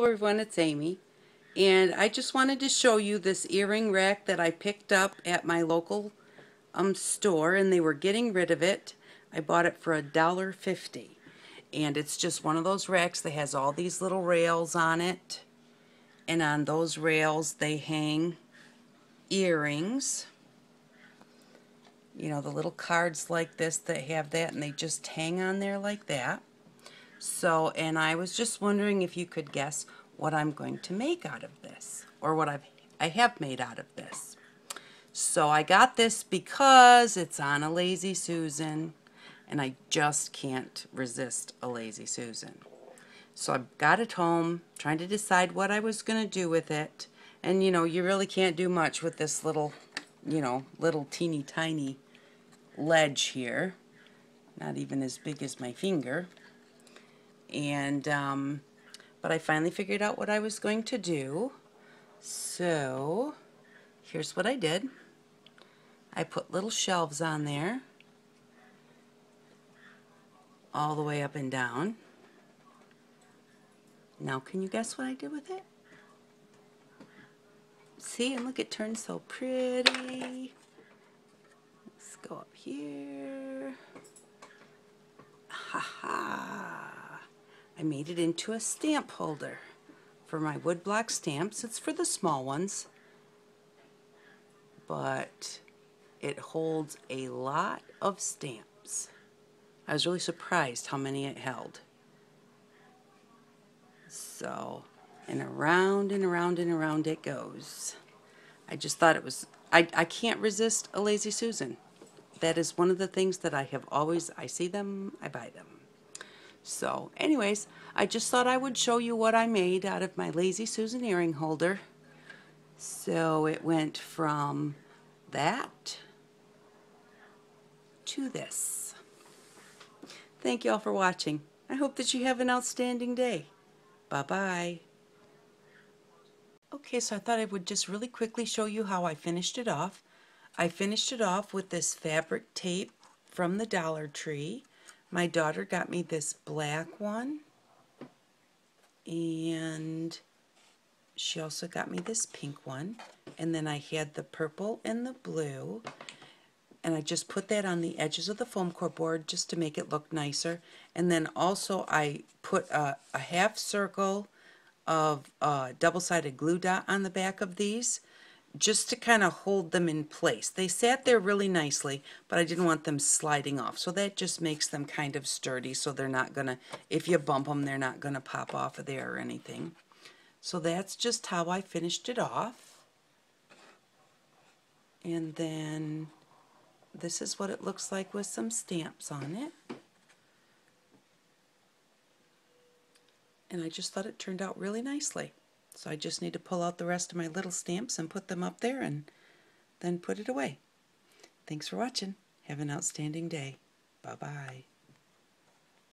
Hello everyone, it's Amy, and I just wanted to show you this earring rack that I picked up at my local store, and they were getting rid of it. I bought it for $1.50, and it's just one of those racks that has all these little rails on it, and on those rails they hang earrings. You know, the little cards like this that have that, and they just hang on there like that. So, and I was just wondering if you could guess what I'm going to make out of this, or what I have made out of this. So I got this because it's on a Lazy Susan, and I just can't resist a Lazy Susan. So I got it home, trying to decide what I was going to do with it, and you know, you really can't do much with this little, you know, little teeny tiny ledge here, not even as big as my finger. And but I finally figured out what I was going to do. So here's what I did. I put little shelves on there all the way up and down. Now can you guess what I did with it? See, and look, it turned so pretty. Let's go up here. Ha ha. I made it into a stamp holder for my woodblock stamps. It's for the small ones, but it holds a lot of stamps. I was really surprised how many it held. So, and around it goes. I just thought it was, I can't resist a Lazy Susan. That is one of the things that I have always, I see them, I buy them. So anyways, I just thought I would show you what I made out of my Lazy Susan earring holder. So it went from that to this. Thank you all for watching. I hope that you have an outstanding day. Bye-bye. Okay, so I thought I would just really quickly show you how I finished it off. I finished it off with this fabric tape from the Dollar Tree. My daughter got me this black one, and she also got me this pink one, and then I had the purple and the blue, and I just put that on the edges of the foam core board just to make it look nicer. And then also I put a half circle of double-sided glue dot on the back of these just to kind of hold them in place. They sat there really nicely, but I didn't want them sliding off, so that just makes them kind of sturdy, so they're not gonna, if you bump them, they're not gonna pop off of there or anything. So that's just how I finished it off. And then this is what it looks like with some stamps on it. And I just thought it turned out really nicely. So I just need to pull out the rest of my little stamps and put them up there and then put it away. Thanks for watching. Have an outstanding day. Bye-bye.